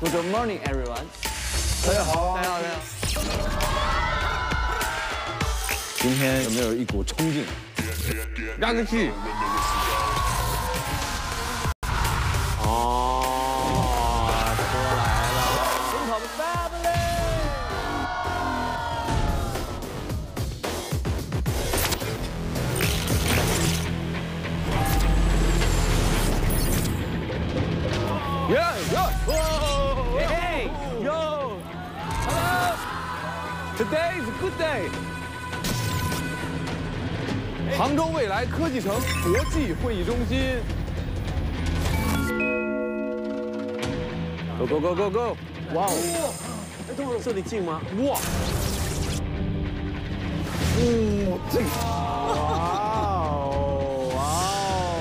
Good morning, everyone. 大家好，大家好，大家好。今天有没有一股冲劲？压个气。哦，出来了。Today is a good day. 杭州未来科技城国际会议中心。Go go go go go！ 哇哦！哎，等会儿这里近吗？哇！嗯，这个。哇哦！哇哦！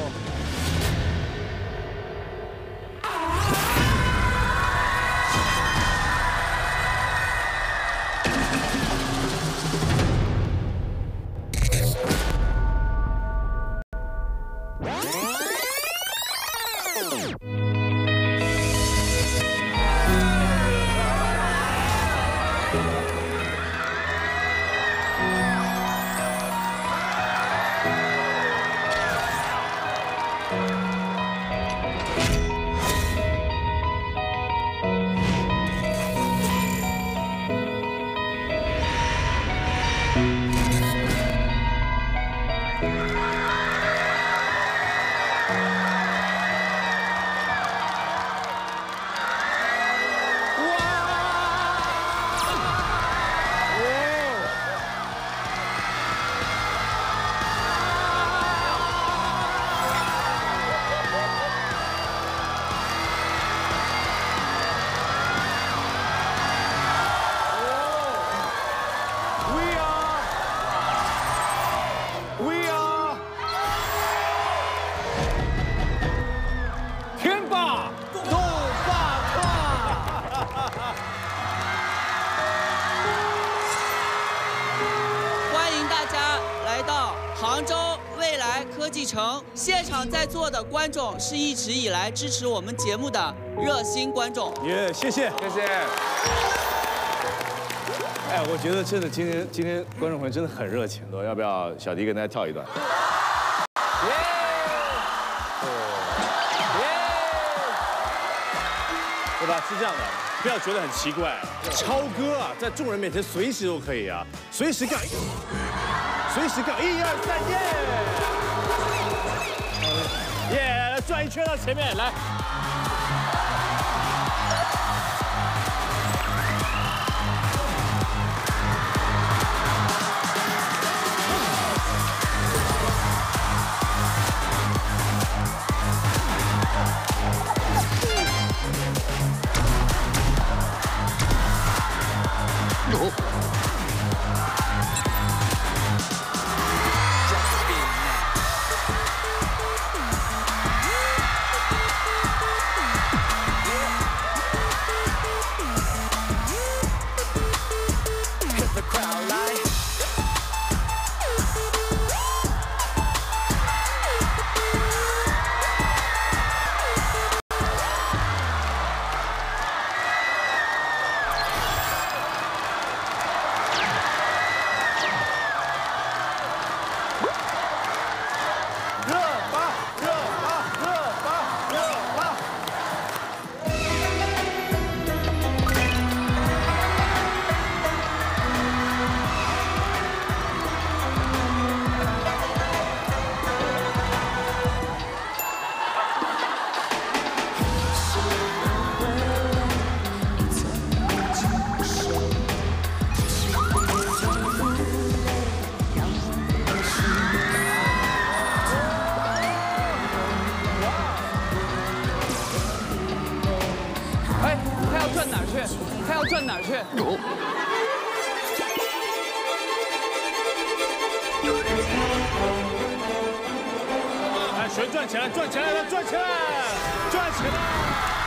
杭州未来科技城现场在座的观众是一直以来支持我们节目的热心观众。耶，谢谢，谢谢。哎，我觉得真的今天观众朋友真的很热情的，要不要小迪跟大家跳一段？耶！耶！对吧？是这样的，不要觉得很奇怪，超哥啊，在众人面前随时都可以啊，随时干。 随时干，1、2、3，耶！耶，来转一圈到前面来。旋转起来，转起来，转起来，转起来！